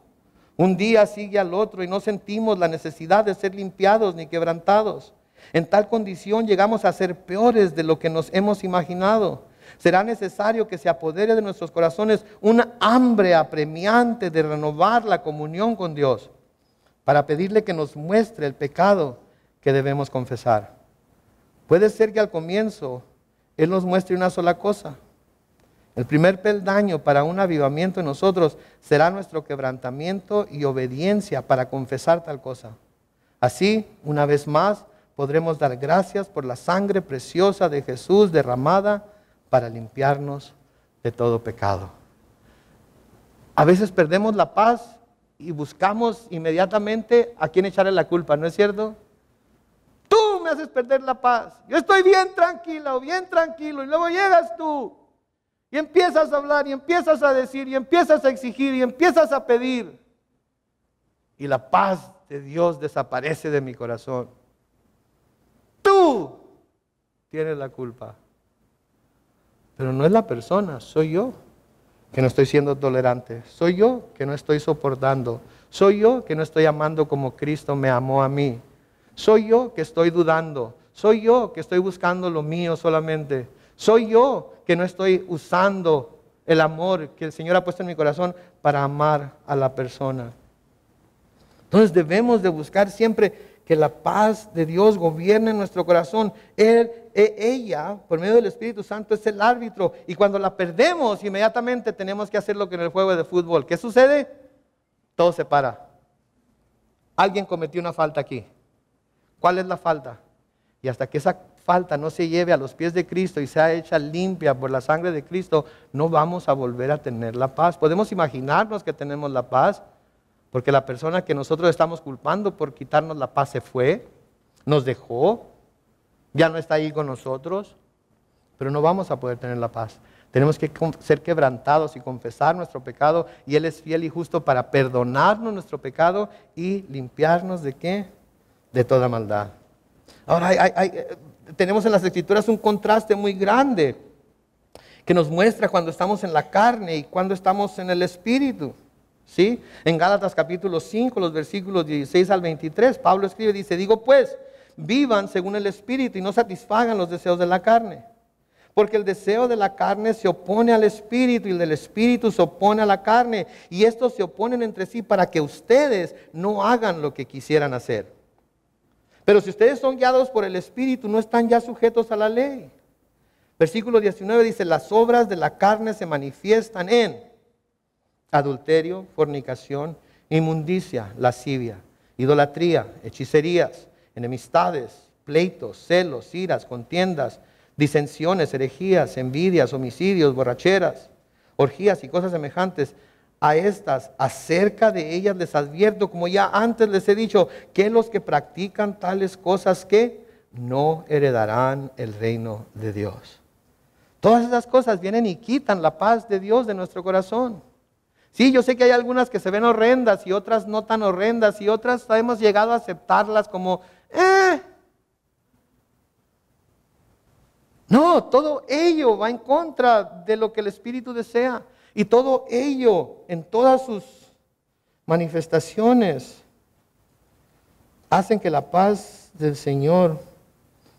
Un día sigue al otro y no sentimos la necesidad de ser limpiados ni quebrantados. En tal condición llegamos a ser peores de lo que nos hemos imaginado. Será necesario que se apodere de nuestros corazones una hambre apremiante de renovar la comunión con Dios para pedirle que nos muestre el pecado que debemos confesar. Puede ser que al comienzo Él nos muestre una sola cosa. El primer peldaño para un avivamiento en nosotros será nuestro quebrantamiento y obediencia para confesar tal cosa. Así, una vez más, podremos dar gracias por la sangre preciosa de Jesús derramada para limpiarnos de todo pecado. A veces perdemos la paz y buscamos inmediatamente a quién echarle la culpa, ¿no es cierto? Tú me haces perder la paz. Yo estoy bien tranquila o bien tranquilo y luego llegas tú y empiezas a hablar y empiezas a decir y empiezas a exigir y empiezas a pedir. Y la paz de Dios desaparece de mi corazón. Tú tienes la culpa. Pero no es la persona, soy yo que no estoy siendo tolerante, soy yo que no estoy soportando, soy yo que no estoy amando como Cristo me amó a mí, soy yo que estoy dudando, soy yo que estoy buscando lo mío solamente, soy yo que no estoy usando el amor que el Señor ha puesto en mi corazón para amar a la persona. Entonces debemos de buscar siempre que la paz de Dios gobierne en nuestro corazón. Él, ella, por medio del Espíritu Santo, es el árbitro. Y cuando la perdemos, inmediatamente tenemos que hacer lo que en el juego de fútbol. ¿Qué sucede? Todo se para. Alguien cometió una falta aquí. ¿Cuál es la falta? Y hasta que esa falta no se lleve a los pies de Cristo y sea hecha limpia por la sangre de Cristo, no vamos a volver a tener la paz. Podemos imaginarnos que tenemos la paz, porque la persona que nosotros estamos culpando por quitarnos la paz se fue, nos dejó, ya no está ahí con nosotros, pero no vamos a poder tener la paz. Tenemos que ser quebrantados y confesar nuestro pecado, y Él es fiel y justo para perdonarnos nuestro pecado y limpiarnos de ¿qué? De toda maldad. Ahora, hay, hay, hay, tenemos en las Escrituras un contraste muy grande que nos muestra cuando estamos en la carne y cuando estamos en el Espíritu. ¿Sí? En Gálatas capítulo cinco, los versículos dieciséis al veintitrés, Pablo escribe, dice, digo pues, vivan según el Espíritu y no satisfagan los deseos de la carne. Porque el deseo de la carne se opone al Espíritu y el del Espíritu se opone a la carne. Y estos se oponen entre sí para que ustedes no hagan lo que quisieran hacer. Pero si ustedes son guiados por el Espíritu, no están ya sujetos a la ley. Versículo diecinueve dice, las obras de la carne se manifiestan en adulterio, fornicación, inmundicia, lascivia, idolatría, hechicerías, enemistades, pleitos, celos, iras, contiendas, disensiones, herejías, envidias, homicidios, borracheras, orgías y cosas semejantes. A estas, acerca de ellas les advierto, como ya antes les he dicho, que los que practican tales cosas que no heredarán el reino de Dios. Todas esas cosas vienen y quitan la paz de Dios de nuestro corazón. Sí, yo sé que hay algunas que se ven horrendas y otras no tan horrendas y otras hemos llegado a aceptarlas como, eh. No, todo ello va en contra de lo que el Espíritu desea. Y todo ello, en todas sus manifestaciones hacen que la paz del Señor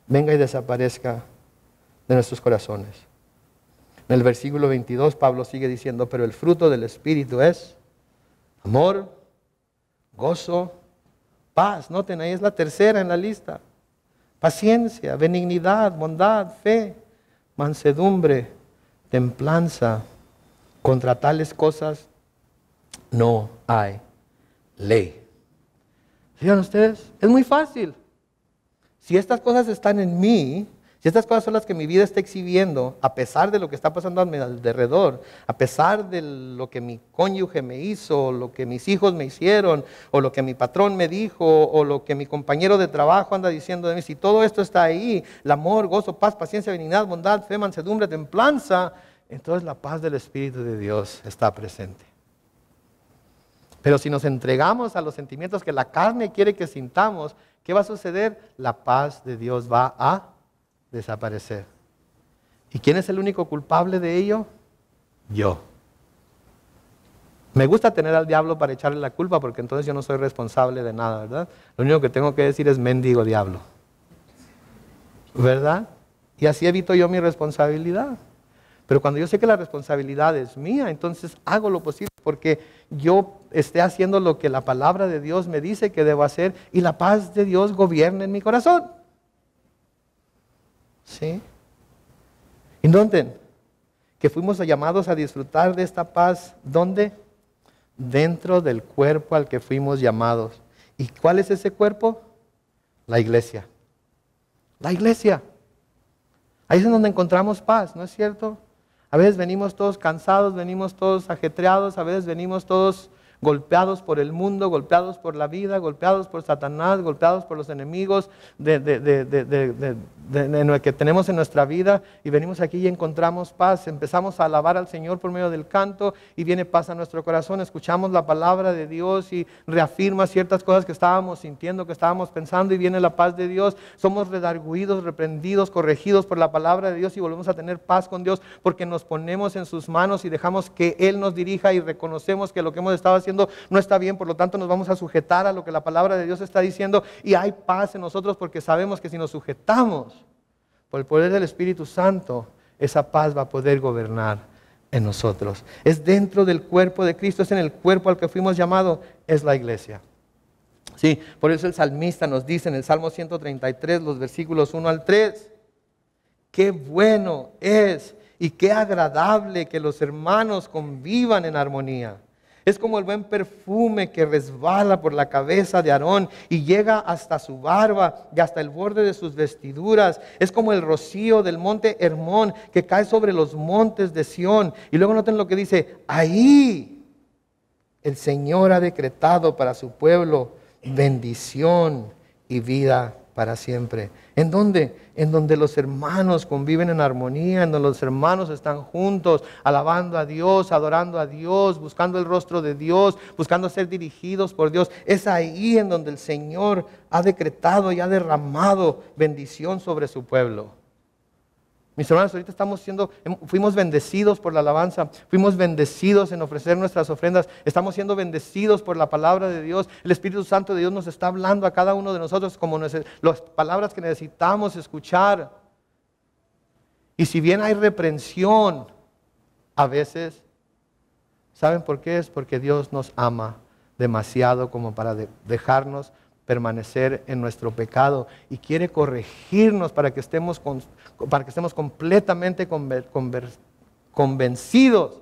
venga y desaparezca de nuestros corazones. En el versículo veintidós, Pablo sigue diciendo, pero el fruto del Espíritu es amor, gozo, paz. Noten, ahí es la tercera en la lista. Paciencia, benignidad, bondad, fe, mansedumbre, templanza. Contra tales cosas no hay ley. ¿Vieron ustedes? Es muy fácil. Si estas cosas están en mí, si estas cosas son las que mi vida está exhibiendo, a pesar de lo que está pasando a mi alrededor, a pesar de lo que mi cónyuge me hizo, o lo que mis hijos me hicieron, o lo que mi patrón me dijo, o lo que mi compañero de trabajo anda diciendo de mí, si todo esto está ahí, el amor, gozo, paz, paciencia, benignidad, bondad, fe, mansedumbre, templanza, entonces la paz del Espíritu de Dios está presente. Pero si nos entregamos a los sentimientos que la carne quiere que sintamos, ¿qué va a suceder? La paz de Dios va a desaparecer. ¿Y quién es el único culpable de ello? Yo. Me gusta tener al diablo para echarle la culpa, porque entonces yo no soy responsable de nada, ¿verdad? Lo único que tengo que decir es mendigo diablo, ¿verdad? Y así evito yo mi responsabilidad. Pero cuando yo sé que la responsabilidad es mía, entonces hago lo posible porque yo esté haciendo lo que la palabra de Dios me dice que debo hacer, y la paz de Dios gobierna en mi corazón. ¿Sí? Y noten que fuimos llamados a disfrutar de esta paz, ¿dónde? Dentro del cuerpo al que fuimos llamados. ¿Y cuál es ese cuerpo? La iglesia. La iglesia. Ahí es donde encontramos paz, ¿no es cierto? A veces venimos todos cansados, venimos todos ajetreados, a veces venimos todos golpeados por el mundo, golpeados por la vida, golpeados por Satanás, golpeados por los enemigos de, de, de, de, de, de, de, de, que tenemos en nuestra vida, y venimos aquí y encontramos paz, empezamos a alabar al Señor por medio del canto y viene paz a nuestro corazón, escuchamos la palabra de Dios y reafirma ciertas cosas que estábamos sintiendo, que estábamos pensando, y viene la paz de Dios, somos redarguidos, reprendidos, corregidos por la palabra de Dios y volvemos a tener paz con Dios porque nos ponemos en sus manos y dejamos que Él nos dirija y reconocemos que lo que hemos estado haciendo no está bien, por lo tanto nos vamos a sujetar a lo que la palabra de Dios está diciendo, y hay paz en nosotros porque sabemos que si nos sujetamos por el poder del Espíritu Santo, esa paz va a poder gobernar en nosotros. Es dentro del cuerpo de Cristo, es en el cuerpo al que fuimos llamados, es la iglesia. Sí, por eso el salmista nos dice en el Salmo ciento treinta y tres, los versículos uno al tres, qué bueno es y qué agradable que los hermanos convivan en armonía. Es como el buen perfume que resbala por la cabeza de Aarón y llega hasta su barba y hasta el borde de sus vestiduras. Es como el rocío del monte Hermón que cae sobre los montes de Sión. Y luego noten lo que dice, ahí el Señor ha decretado para su pueblo bendición y vida para siempre. ¿En dónde? En donde los hermanos conviven en armonía, en donde los hermanos están juntos, alabando a Dios, adorando a Dios, buscando el rostro de Dios, buscando ser dirigidos por Dios. Es ahí en donde el Señor ha decretado y ha derramado bendición sobre su pueblo. Mis hermanos, ahorita estamos siendo, fuimos bendecidos por la alabanza, fuimos bendecidos en ofrecer nuestras ofrendas, estamos siendo bendecidos por la palabra de Dios, el Espíritu Santo de Dios nos está hablando a cada uno de nosotros como nos, las palabras que necesitamos escuchar. Y si bien hay reprensión, a veces, ¿saben por qué? Es porque Dios nos ama demasiado como para de, dejarnos permanecer en nuestro pecado y quiere corregirnos para que estemos, con, para que estemos completamente conver, conver, convencidos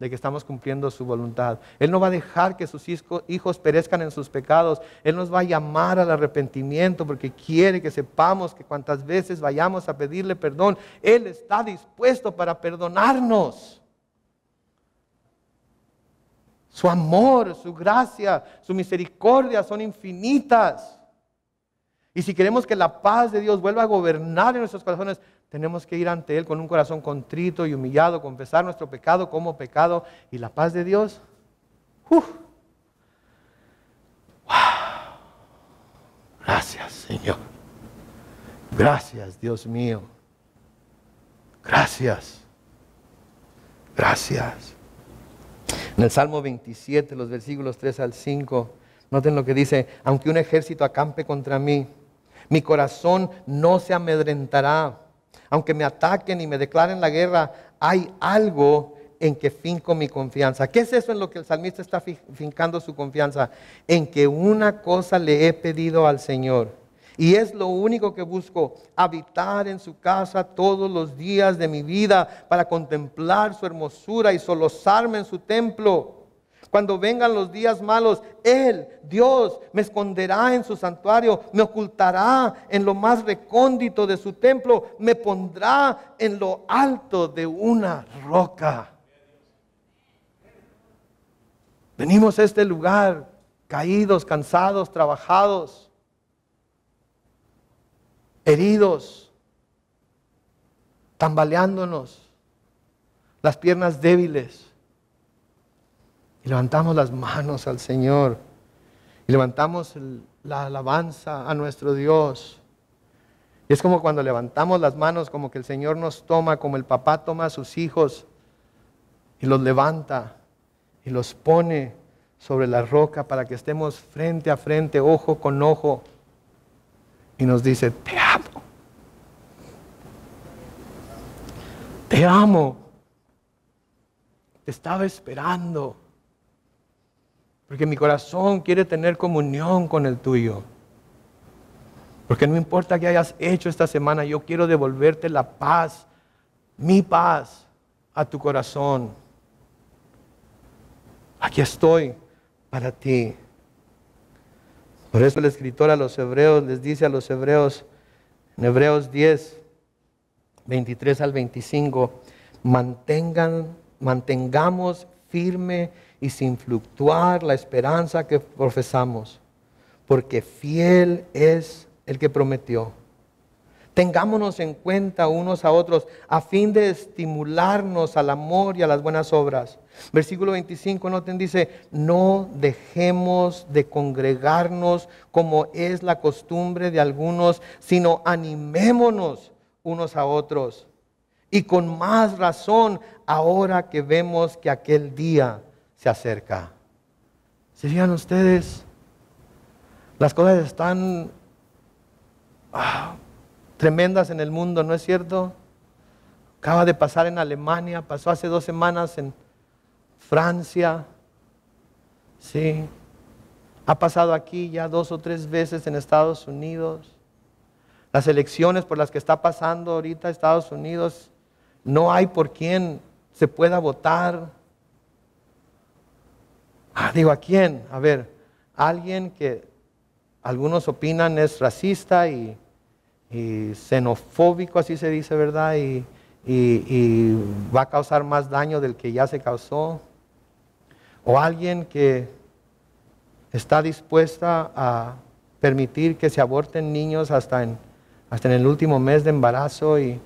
de que estamos cumpliendo su voluntad. Él no va a dejar que sus hijos perezcan en sus pecados. Él nos va a llamar al arrepentimiento porque quiere que sepamos que cuantas veces vayamos a pedirle perdón, Él está dispuesto para perdonarnos. Su amor, su gracia, su misericordia son infinitas. Y si queremos que la paz de Dios vuelva a gobernar en nuestros corazones, tenemos que ir ante Él con un corazón contrito y humillado, confesar nuestro pecado como pecado. Y la paz de Dios, ¡uf! ¡Wow! Gracias, Señor. Gracias, Dios mío. Gracias. Gracias. En el Salmo veintisiete, los versículos tres al cinco, noten lo que dice: aunque un ejército acampe contra mí, mi corazón no se amedrentará. Aunque me ataquen y me declaren la guerra, hay algo en que finco mi confianza. ¿Qué es eso en lo que el salmista está fincando su confianza? En que una cosa le he pedido al Señor, y es lo único que busco: habitar en su casa todos los días de mi vida, para contemplar su hermosura y solozarme en su templo. Cuando vengan los días malos, Él, Dios, me esconderá en su santuario, me ocultará en lo más recóndito de su templo, me pondrá en lo alto de una roca. Venimos a este lugar caídos, cansados, trabajados, heridos, tambaleándonos, las piernas débiles, y levantamos las manos al Señor, y levantamos el, la alabanza a nuestro Dios. Y es como cuando levantamos las manos, como que el Señor nos toma, como el papá toma a sus hijos y los levanta y los pone sobre la roca para que estemos frente a frente, ojo con ojo, y nos dice: te amo, te amo, te estaba esperando, porque mi corazón quiere tener comunión con el tuyo, porque no importa qué hayas hecho esta semana, yo quiero devolverte la paz, mi paz, a tu corazón. Aquí estoy para ti. Por eso el escritor a los hebreos les dice a los hebreos, en Hebreos diez, veintitrés al veinticinco, mantengan, mantengamos firme y sin fluctuar la esperanza que profesamos, porque fiel es el que prometió. Tengámonos en cuenta unos a otros, a fin de estimularnos al amor y a las buenas obras. Versículo veinticinco, noten, dice: no dejemos de congregarnos como es la costumbre de algunos, sino animémonos unos a otros. Y con más razón ahora que vemos que aquel día se acerca. ¿Se fijan ustedes? Las cosas están... ah, tremendas en el mundo, ¿no es cierto? Acaba de pasar en Alemania, pasó hace dos semanas en Francia, sí, ha pasado aquí ya dos o tres veces en Estados Unidos. Las elecciones por las que está pasando ahorita Estados Unidos, no hay por quién se pueda votar. Ah, digo, ¿a quién? A ver, alguien que algunos opinan es racista y y xenofóbico, así se dice, ¿verdad? Y, y, y va a causar más daño del que ya se causó. O alguien que está dispuesta a permitir que se aborten niños hasta en, hasta en el último mes de embarazo y,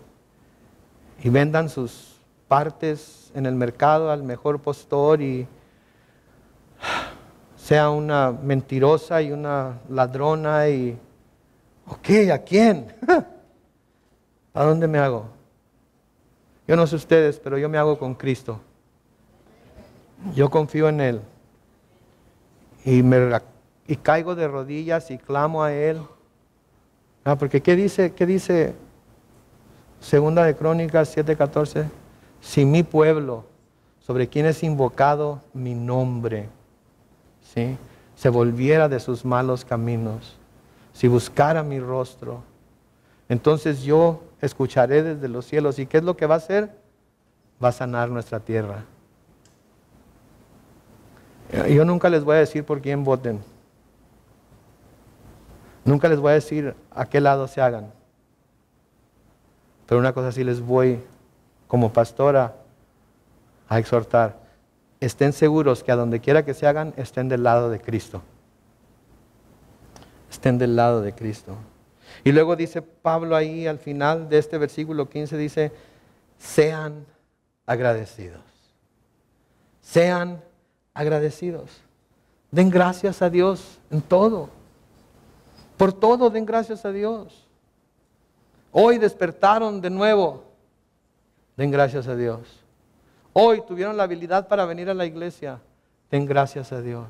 y vendan sus partes en el mercado al mejor postor y sea una mentirosa y una ladrona y... ok, ¿a quién? ¿A dónde me hago? Yo no sé ustedes, pero yo me hago con Cristo. Yo confío en Él. Y, me, y caigo de rodillas y clamo a Él. Ah, porque ¿qué dice, qué dice Segunda de Crónicas siete catorce? Si mi pueblo, sobre quien es invocado mi nombre, ¿sí?, se volviera de sus malos caminos, si buscara mi rostro, entonces yo escucharé desde los cielos. ¿Y qué es lo que va a hacer? Va a sanar nuestra tierra. Yo nunca les voy a decir por quién voten. Nunca les voy a decir a qué lado se hagan. Pero una cosa sí les voy, como pastora, a exhortar: estén seguros que a donde quiera que se hagan, estén del lado de Cristo. Estén del lado de Cristo. Y luego dice Pablo ahí al final de este versículo quince, dice: sean agradecidos. Sean agradecidos. Den gracias a Dios en todo. Por todo den gracias a Dios. Hoy despertaron de nuevo, den gracias a Dios. Hoy tuvieron la habilidad para venir a la iglesia. Den gracias a Dios.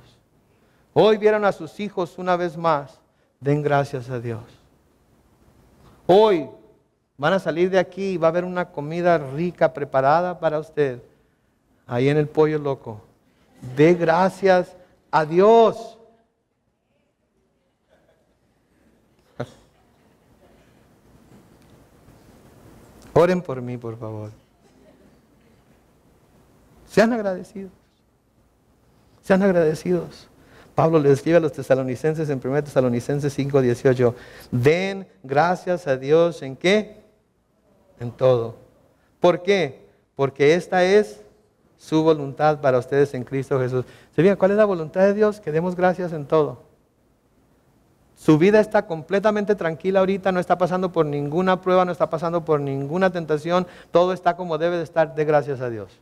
Hoy vieron a sus hijos una vez más. Den gracias a Dios. Hoy van a salir de aquí y va a haber una comida rica preparada para usted. Ahí en el Pollo Loco. De gracias a Dios. Oren por mí, por favor. Sean agradecidos. Sean agradecidos. Pablo les escribe a los tesalonicenses en primera de Tesalonicenses cinco dieciocho. Den gracias a Dios en qué? En todo. ¿Por qué? Porque esta es su voluntad para ustedes en Cristo Jesús. ¿Se fijan cuál es la voluntad de Dios? Que demos gracias en todo. Su vida está completamente tranquila ahorita, no está pasando por ninguna prueba, no está pasando por ninguna tentación, todo está como debe de estar, de gracias a Dios.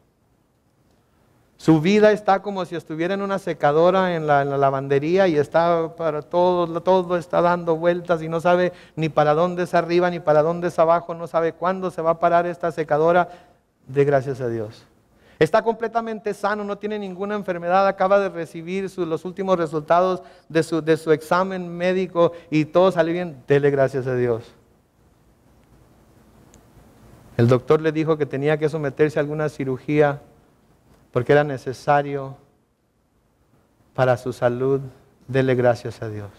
Su vida está como si estuviera en una secadora, en la, en la lavandería, y está para todo, todo está dando vueltas y no sabe ni para dónde es arriba, ni para dónde es abajo, no sabe cuándo se va a parar esta secadora, de gracias a Dios. Está completamente sano, no tiene ninguna enfermedad, acaba de recibir su, los últimos resultados de su, de su examen médico y todo sale bien. Dele gracias a Dios. El doctor le dijo que tenía que someterse a alguna cirugía porque era necesario para su salud. Dele gracias a Dios,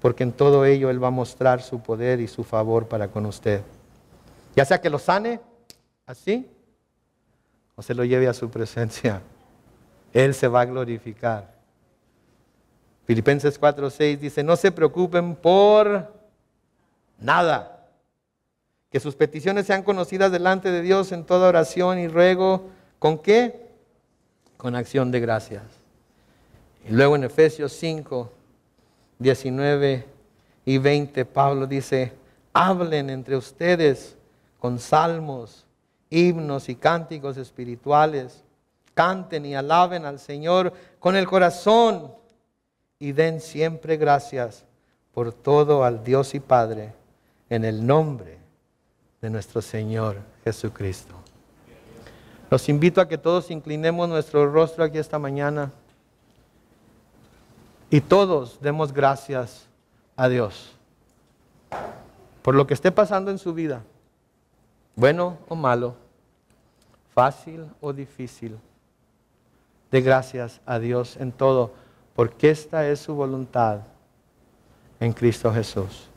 porque en todo ello Él va a mostrar su poder y su favor para con usted. Ya sea que lo sane, así, o se lo lleve a su presencia. Él se va a glorificar. Filipenses cuatro seis dice, no se preocupen por nada. Que sus peticiones sean conocidas delante de Dios en toda oración y ruego. ¿Con qué? Con acción de gracias. Y luego en Efesios cinco, diecinueve y veinte, Pablo dice, hablen entre ustedes con salmos, himnos y cánticos espirituales, canten y alaben al Señor con el corazón y den siempre gracias por todo al Dios y Padre en el nombre de nuestro Señor Jesucristo. Los invito a que todos inclinemos nuestro rostro aquí esta mañana y todos demos gracias a Dios por lo que esté pasando en su vida. Bueno o malo, fácil o difícil, de gracias a Dios en todo, porque esta es su voluntad en Cristo Jesús.